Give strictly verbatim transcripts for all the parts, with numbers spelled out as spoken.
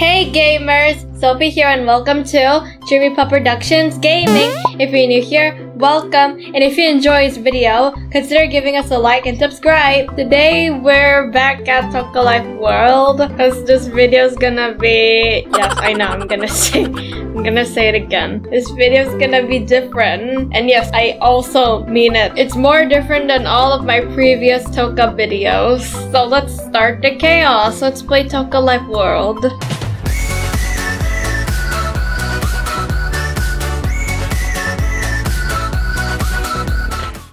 Hey gamers! Sophie here and welcome to Cherry Pop Productions Gaming. If you're new here, welcome! And if you enjoy this video, consider giving us a like and subscribe. Today we're back at Toca Life World because this video's gonna be... Yes, I know, I'm gonna say I'm gonna say it again. This video's gonna be different. And yes, I also mean it. It's more different than all of my previous Toca videos. So let's start the chaos. Let's play Toca Life World.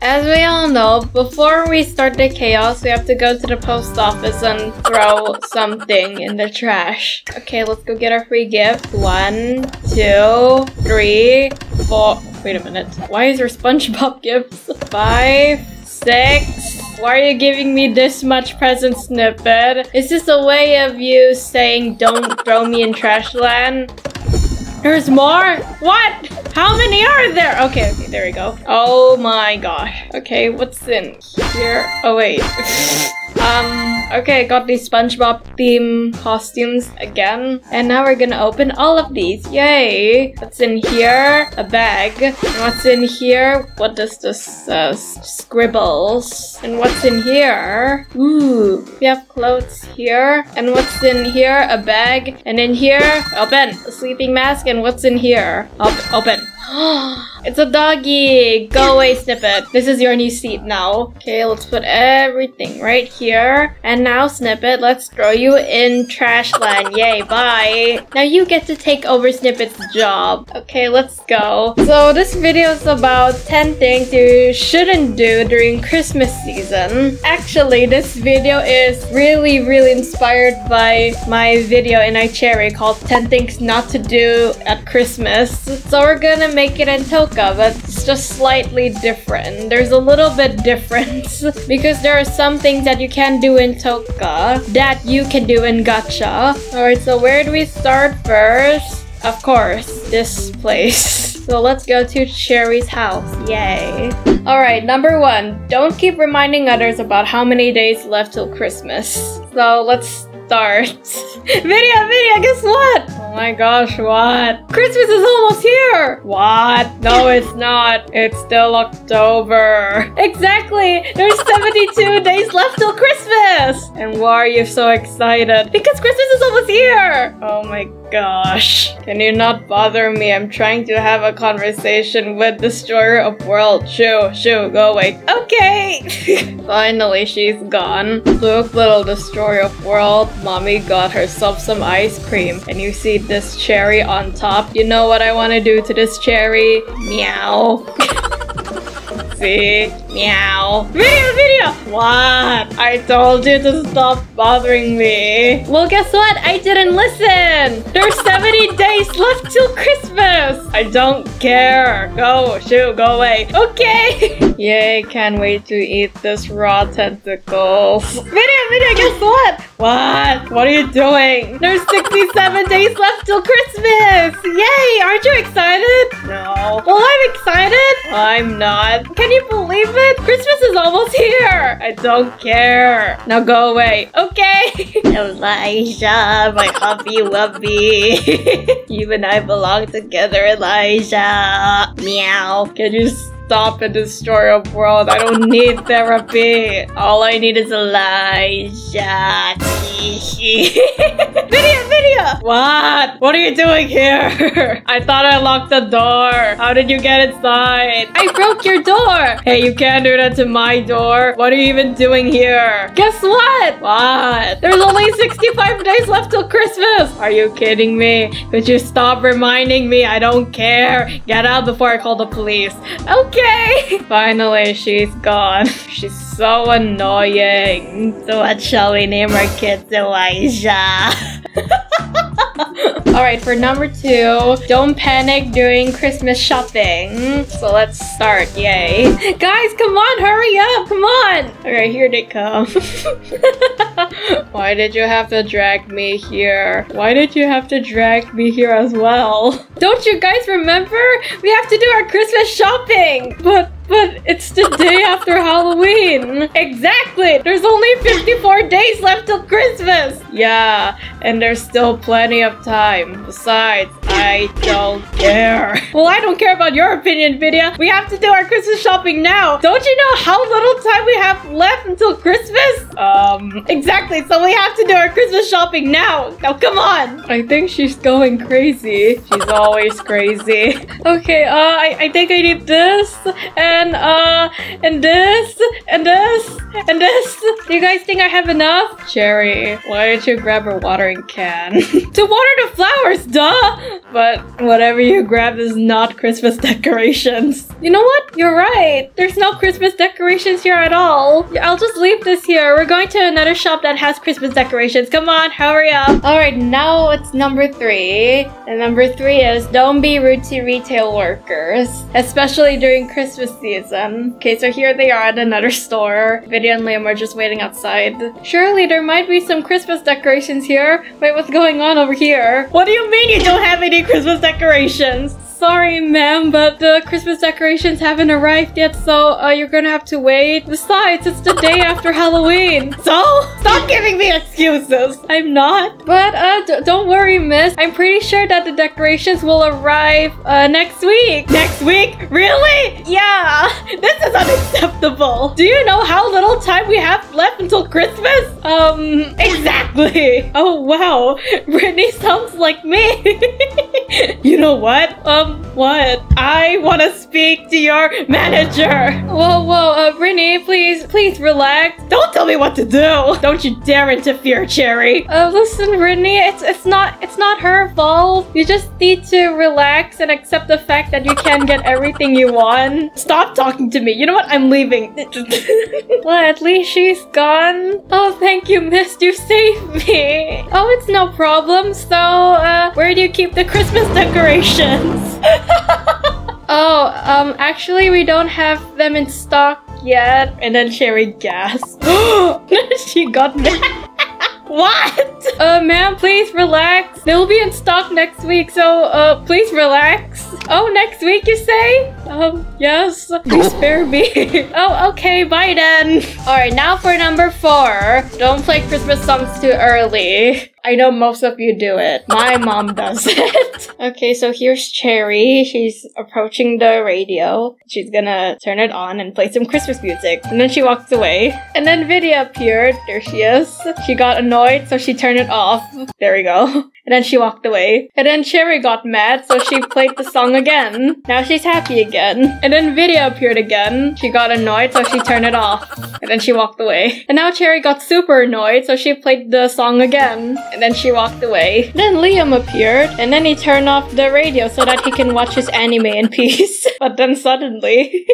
As we all know, before we start the chaos, we have to go to the post office and throw something in the trash. Okay, let's go get our free gift. One, two, three, four. Wait a minute. Why is there SpongeBob gifts? Five, six. Why are you giving me this much present, Snippet? Is this a way of you saying don't throw me in trash land? There's more? What? How many are there? Okay, okay, there we go. Oh my gosh. Okay, what's in here? Oh wait. um, okay, got these SpongeBob theme costumes again. And now we're gonna open all of these. Yay! What's in here? A bag. And what's in here? What does this uh, scribbles? And what's in here? Ooh, we have clothes here. And what's in here? A bag. And in here, open. A sleeping mask. And what's in here? Op- open. It's a doggy! Go away, Snippet. This is your new seat now. Okay, let's put everything right here. And now, Snippet, let's throw you in trash land. Yay, bye. Now you get to take over Snippet's job. Okay, let's go. So this video is about ten things you shouldn't do during Christmas season. Actually, this video is really, really inspired by my video in iCherry called ten things not to do at Christmas. So we're gonna make it in Toca, but it's just slightly different. There's a little bit difference because there are some things that you can do in Toca that you can do in Gacha. Alright, so where do we start first? Of course, this place. So let's go to Cherry's house. Yay. Alright, number one, don't keep reminding others about how many days left till Christmas. So let's start. Video, video, guess what? Oh my gosh, what? Christmas is almost here! What? No, it's not. It's still October. Exactly! There's seventy-two days left till Christmas! And why are you so excited? Because Christmas is almost here! Oh my gosh. Can you not bother me? I'm trying to have a conversation with Destroyer of World. Shoo, shoo, go away. Okay! Finally, she's gone. Look, little Destroyer of World. Mommy got herself some ice cream. And you see this cherry on top. You know what I want to do to this cherry? Meow. See? Meow. Video, video! What? I told you to stop bothering me. Well, guess what? I didn't listen. There's seventy days left till Christmas. I don't care. Go, shoo, go away. Okay. Yay, can't wait to eat this raw tentacles. Video, video, guess what? What? What are you doing? There's sixty-seven days left till Christmas. Yay, aren't you excited? No. Well, I'm excited. I'm not. Can you believe it? Christmas is almost here. I don't care. Now go away. Okay. Elijah, my hubby wubby. You and I belong together, Elijah. Meow. Can you stop and destroy a world? I don't need therapy. All I need is Elijah. Video, video! What? What are you doing here? I thought I locked the door. How did you get inside? I broke your door. Hey, you can't do that to my door. What are you even doing here? Guess what? What? There's only sixty-five days left till Christmas. Are you kidding me? Could you stop reminding me? I don't care. Get out before I call the police. Okay. Finally, she's gone. She's so annoying. So what shall we name our kids? Elijah. Alright, for number two, don't panic during Christmas shopping. So let's start, yay. Guys, come on, hurry up, come on! Alright, here they come. Why did you have to drag me here? Why did you have to drag me here as well? Don't you guys remember? We have to do our Christmas shopping! But But it's the day after Halloween. Exactly. There's only fifty-four days left till Christmas. Yeah, and there's still plenty of time. Besides, I don't care. Well, I don't care about your opinion, Vidya. We have to do our Christmas shopping now. Don't you know how little time we have left until Christmas? Um, exactly. So we have to do our Christmas shopping now. Now, come on. I think she's going crazy. She's always crazy. Okay, uh, I, I think I need this. And And, uh, and this, and this, and this. Do you guys think I have enough? Cherry, why don't you grab a watering can? To water the flowers, duh! But whatever you grab is not Christmas decorations. You know what? You're right. There's no Christmas decorations here at all. I'll just leave this here. We're going to another shop that has Christmas decorations. Come on, hurry up. Alright, now it's number three. And number three is don't be rude to retail workers, especially during Christmas season. Season. Okay, so here they are at another store. Vidya and Liam are just waiting outside. Surely there might be some Christmas decorations here. Wait, what's going on over here? What do you mean you don't have any Christmas decorations? Sorry, ma'am, but the Christmas decorations haven't arrived yet, so uh, you're gonna have to wait. Besides, it's the day after Halloween. So? Stop giving me excuses. I'm not. But uh, d don't worry, miss. I'm pretty sure that the decorations will arrive uh, next week. Next week? Really? Yeah. This is unacceptable. Do you know how little time we have left until Christmas? Um, exactly. Oh, wow. Brittany sounds like me. You know what? Um, What? I want to speak to your manager. Whoa, whoa, uh, Brittany, please, please relax. Don't tell me what to do. Don't you dare interfere, Cherry. Uh, listen, Brittany, it's it's not it's not her fault. You just need to relax and accept the fact that you can't get everything you want. Stop talking to me. You know what? I'm leaving. Well, at least she's gone. Oh, thank you, miss. You saved me. Oh, it's no problem. So, uh, where do you keep the Christmas decorations? Oh, um, actually we don't have them in stock yet. And then Cherry gasped. She got mad. What? Uh, ma'am, please relax. They'll be in stock next week, so, uh, please relax. Oh, next week, you say? Um, yes. Please spare me. Oh, okay, bye then. Alright, now for number four. Don't play Christmas songs too early. I know most of you do it. My mom does it. Okay, so here's Cherry. She's approaching the radio. She's gonna turn it on and play some Christmas music. And then she walks away. And then Vidya appeared. There she is. She got annoyed, so she turned it off. There we go. And then she walked away. And then Cherry got mad, so she played the song again. Now she's happy again. And then Vidya appeared again. She got annoyed, so she turned it off. And then she walked away. And now Cherry got super annoyed, so she played the song again. And then she walked away. Then Liam appeared, and then he turned off the radio so that he can watch his anime in peace. But then suddenly...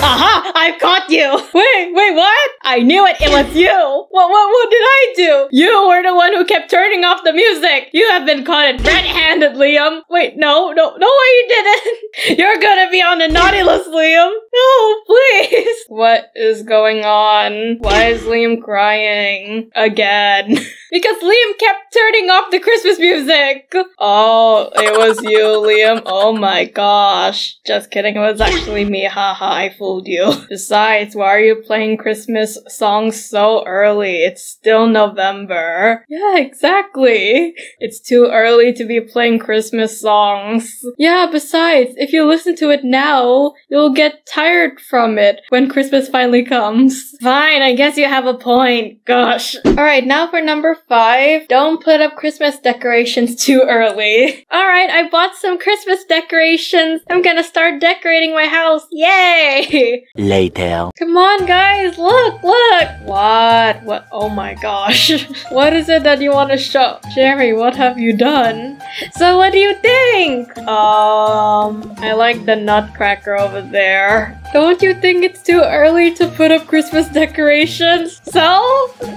Aha! I've caught you! Wait, wait, what? I knew it! It was you! What, what, what did I do? You were the one who kept turning off the music! You have been caught red-handed, Liam! Wait, no, no, no way you didn't! You're gonna be on the naughty list, Liam! No, please! What is going on? Why is Liam crying? Again. Because Liam kept turning off the Christmas music! Oh, it was you, Liam. Oh my gosh. Just kidding, it was actually me. Haha, I fooled you. Besides, why are you playing Christmas songs so early? It's still November. Yeah, exactly. It's too early to be playing Christmas songs. Yeah, besides, if you listen to it now, you'll get tired from it when Christmas finally comes. Fine, I guess you have a point. Gosh. Alright, now for number five. Don't put up Christmas decorations too early. Alright, I bought some Christmas decorations. I'm gonna start decorating my house. Yay! Later. Come on, guys. Look, look. What? What? Oh my gosh. What is it that you want to show? Cherry, what have you done? So what do you think? Um, I like the nutcracker over there. Don't you think it's too early to put up Christmas decorations? So?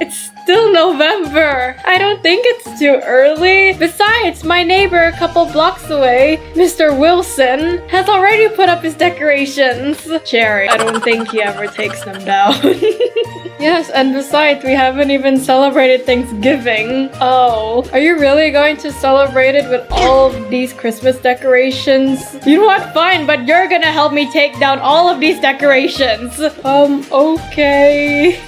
It's still November. I don't think it's too early. Besides, Besides, my neighbor a couple blocks away, Mister Wilson, has already put up his decorations. Cherry, I don't think he ever takes them down. Yes, and besides, we haven't even celebrated Thanksgiving. Oh, are you really going to celebrate it with all of these Christmas decorations? You know what? Fine, but you're gonna help me take down all of these decorations. Um, okay.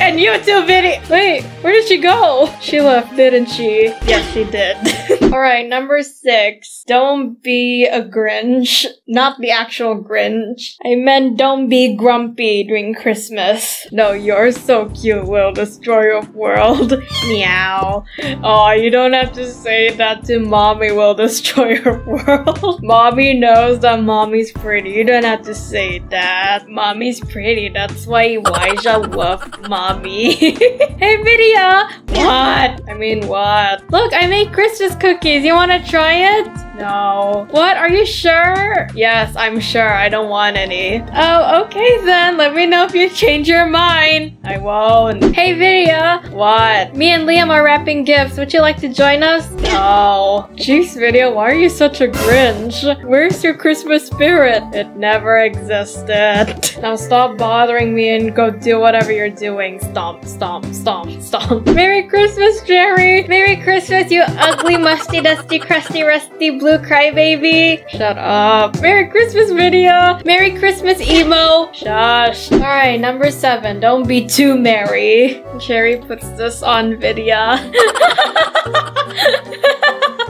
And YouTube video. Wait, where did she go? She left, didn't she? Yes, she did. Alright, number six. Don't be a Grinch. Not the actual Grinch. I meant don't be grumpy during Christmas. No, you're so cute, Will, destroyer of world. Meow. Oh, you don't have to say that to Mommy, Will, destroyer of world. Mommy knows that Mommy's pretty. You don't have to say that. Mommy's pretty. That's why Elijah loved Mommy. Hey, Vidya! What? I mean, what? Look, I made Christmas cookies. You wanna try it? No. What? Are you sure? Yes, I'm sure. I don't want any. Oh, okay then. Let me know if you change your mind. I won't. Hey, Vidya. What? Me and Liam are wrapping gifts. Would you like to join us? No. Jeez, Vidya, why are you such a Grinch? Where's your Christmas spirit? It never existed. Now stop bothering me and go do whatever you're doing. Stomp, stomp, stomp, stomp. Merry Christmas, Jerry. Merry Christmas, you ugly, musty, dusty, crusty, rusty, blue crybaby. Shut up. Merry Christmas, Vidya. Merry Christmas, emo. Shush. Alright, number seven. Don't be too merry. Cherry puts this on Vidya.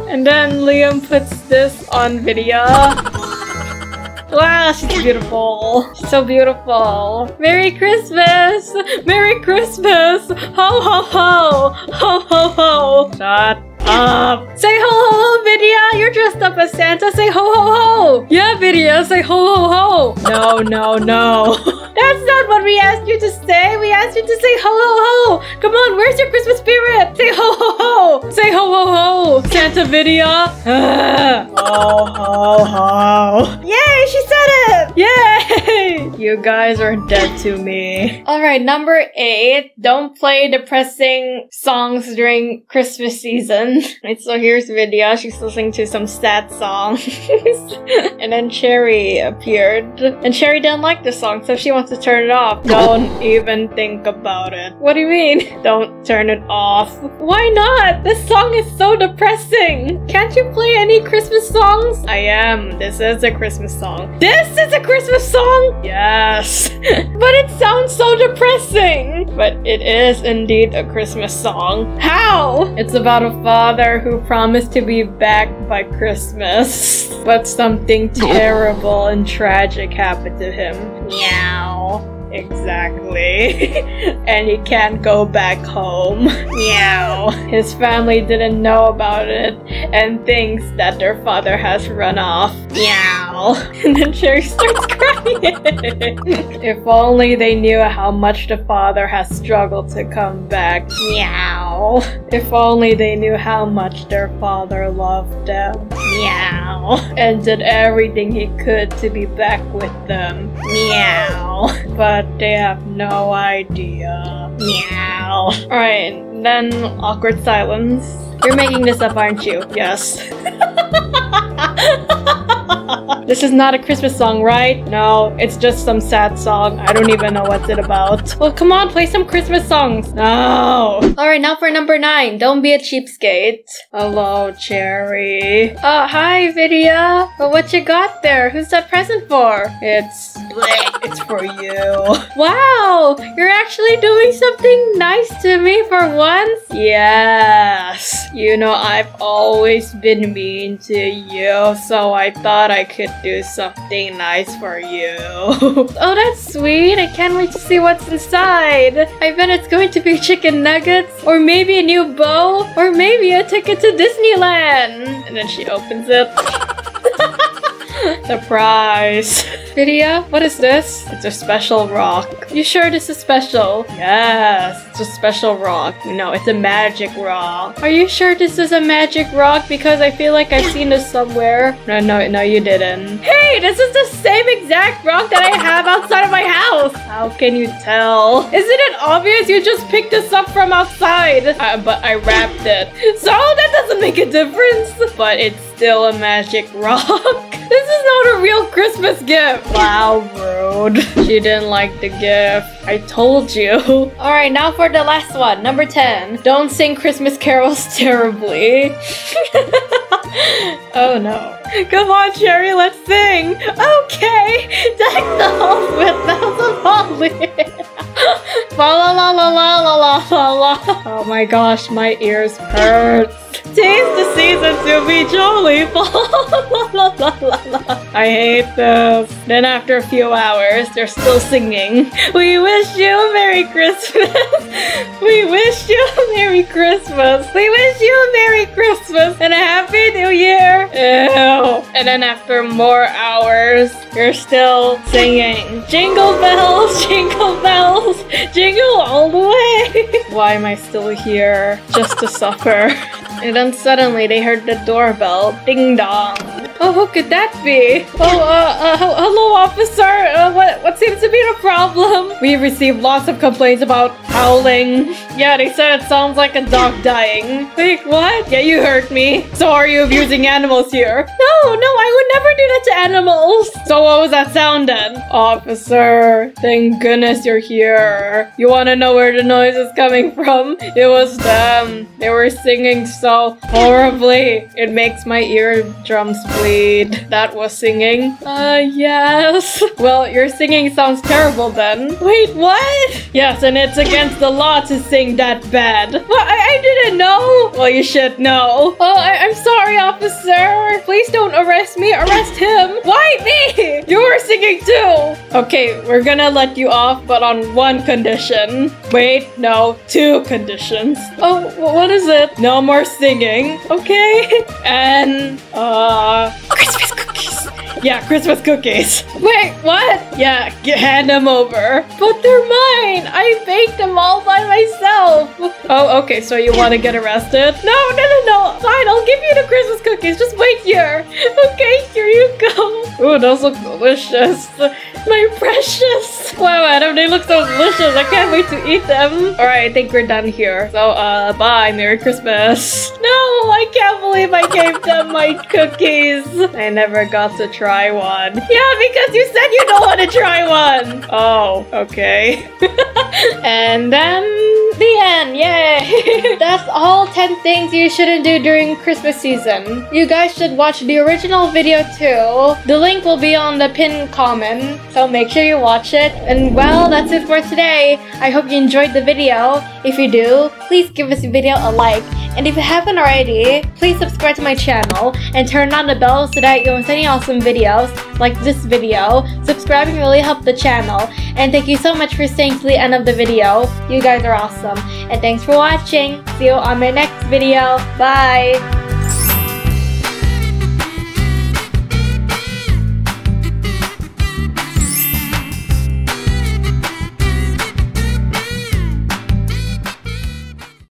And then Liam puts this on Vidya. Wow, she's beautiful. She's so beautiful. Merry Christmas! Merry Christmas! Ho ho ho! Ho ho ho! Shut up! Say ho ho ho, Vidya! You're dressed up as Santa! Say ho ho ho! Yeah, Vidya! Say ho ho ho! No, no, no. That's not what we asked you to say! We asked you to say ho ho ho! Come on, where's your Christmas spirit? Say ho ho ho! Say ho ho ho! Santa Vidya! Ho ho ho! Yeah! She said it! Yay! You guys are dead to me. Alright, number eight. Don't play depressing songs during Christmas season. Right, so here's Vidya. She's listening to some sad songs. And then Cherry appeared. And Cherry didn't like the song, so she wants to turn it off. Don't even think about it. What do you mean? Don't turn it off. Why not? This song is so depressing. Can't you play any Christmas songs? I am. This is a Christmas song. This is a Christmas song? Yes. But it sounds so depressing. But it is indeed a Christmas song. How? It's about a father who promised to be back by Christmas, but something terrible and tragic happened to him. Meow. Exactly. And he can't go back home. Meow. His family didn't know about it and thinks that their father has run off. Meow. And then Cherry starts crying. If only they knew how much the father has struggled to come back. Meow. If only they knew how much their father loved them. Meow. And did everything he could to be back with them. Meow. But But they have no idea. Meow. Alright, then awkward silence. You're making this up, aren't you? Yes. This is not a Christmas song, right? No, it's just some sad song. I don't even know what's it about. Well, come on, play some Christmas songs. No. Alright, now for number nine. Don't be a cheapskate. Hello, Cherry. Oh, hi, Vidya. Well, what you got there? Who's that present for? It's... It's for you. Wow, you're actually doing something nice to me for once? Yes. You know, I've always been mean to you, so I thought I could do something nice for you. Oh, that's sweet. I can't wait to see what's inside. I bet it's going to be chicken nuggets, or maybe a new bow, or maybe a ticket to Disneyland. And then she opens it. Surprise! Video? What is this? It's a special rock. You sure this is special? Yes, it's a special rock. No, it's a magic rock. Are you sure this is a magic rock? Because I feel like I've seen this somewhere. No, no, no, you didn't. Hey, this is the same exact rock that I have outside of my house! How can you tell? Isn't it obvious you just picked this up from outside? Uh, but I wrapped it. So that doesn't make a difference. But it's still a magic rock. This is not a real Christmas gift. Wow, rude. She didn't like the gift. I told you. All right, now for the last one, number ten. Don't sing Christmas carols terribly. Oh no. Come on, Cherry, let's sing. Okay. Deck the halls with bells of holly. La la la la la la la la. Oh my gosh, my ears hurt. Taste the season to be jolly. I hate this. Then after a few hours, they're still singing. We wish you a Merry Christmas. We wish you a Merry Christmas. We wish you a Merry Christmas and a Happy New Year. Ew. And then after more hours, you're still singing. Jingle bells, jingle bells, jingle all the way. Why am I still here? Just to suffer. And then suddenly they heard the doorbell. Ding dong. Oh, who could that be? Oh, uh, uh hello, officer. Uh, what, what seems to be the problem? We've received lots of complaints about howling. Yeah, they said it sounds like a dog dying. Wait, what? Yeah, you heard me. So are you abusing animals here? No, no, I would never do that to animals. So what was that sound then? Officer, thank goodness you're here. You want to know where the noise is coming from? It was them. They were singing so So horribly, it makes my eardrums bleed. That was singing. Uh, yes. Well, your singing sounds terrible then. Wait, what? Yes, and it's against the law to sing that bad. Well, I, I didn't know. Well, you should know. Oh, I I'm sorry, officer. Please don't arrest me. Arrest him. Why me? You were singing too. Okay, we're gonna let you off, but on one condition. Wait, no, two conditions. Oh, what is it? No more singing. Singing, okay? And, uh... Christmas cookies! Yeah, Christmas cookies. Wait, what? Yeah, hand them over. But they're mine! I baked them all by myself! Oh, okay, so you want to get arrested? No, no, no, no! Fine, I'll give you the Christmas cookies. Just wait here. Okay, here you go. Ooh, those look delicious. My precious! Wow, Adam, they look so delicious. I can't wait to eat them. Alright, I think we're done here. So, uh, bye. Merry Christmas. No, I can't believe I gave them my cookies. I never got to try. Try one. Yeah, because you said you don't want to try one. Oh, okay. And then the end. Yay! That's all ten things you shouldn't do during Christmas season. You guys should watch the original video too. The link will be on the pinned comment, so make sure you watch it. And well, that's it for today. I hope you enjoyed the video. If you do, please give this video a like. And if you haven't already, please subscribe to my channel and turn on the bell so that you won't miss any awesome videos like this video. Subscribing really helps the channel. And thank you so much for staying to the end of the video. You guys are awesome. And thanks for watching. See you on my next video. Bye!